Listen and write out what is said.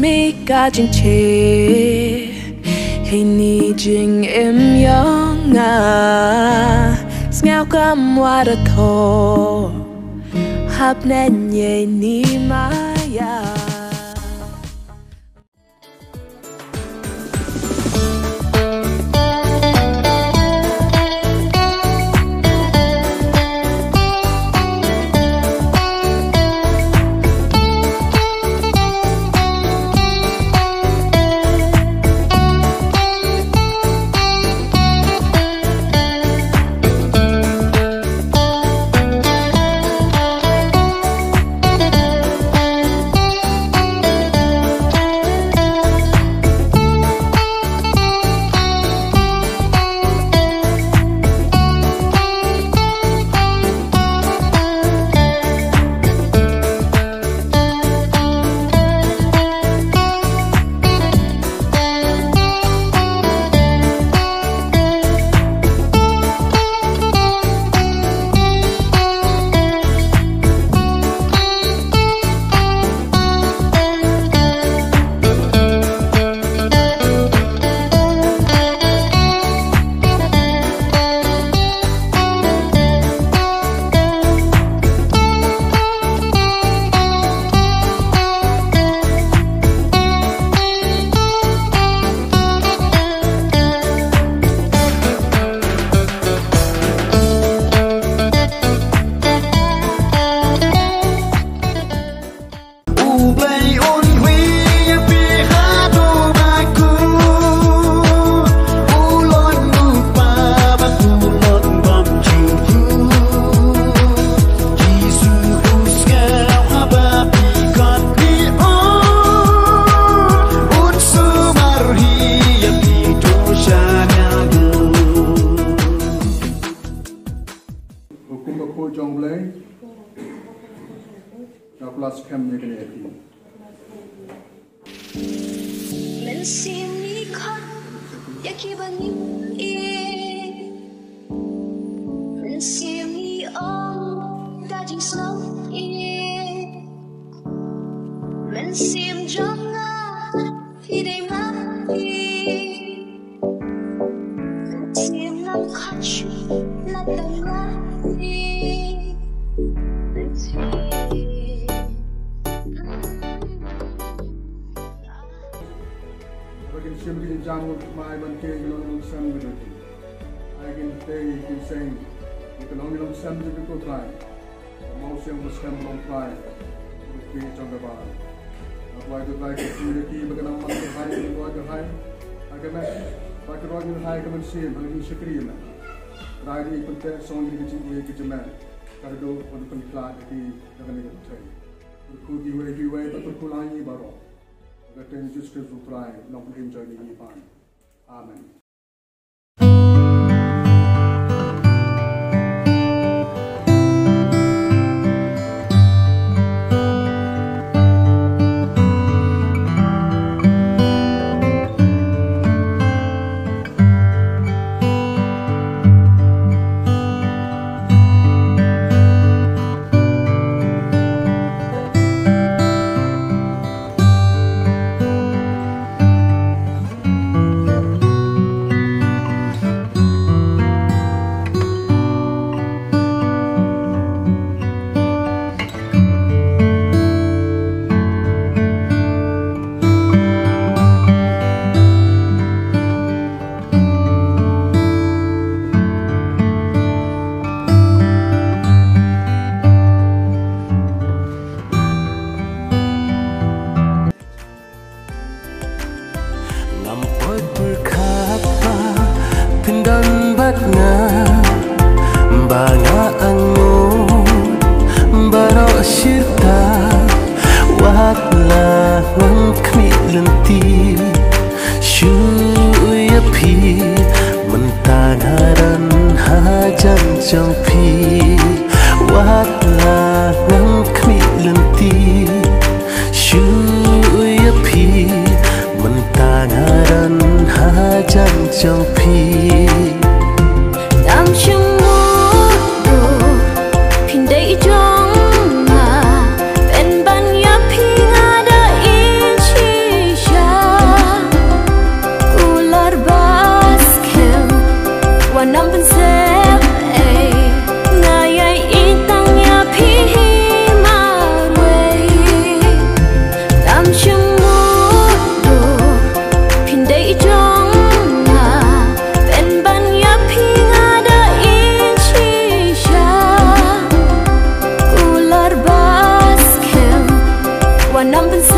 메이가 진채 해니 징 임영아 스며감 와르토 합낸 예니 마야 Amen. Trong mà em ban nhớ khi ngã đã ý chí và năm bên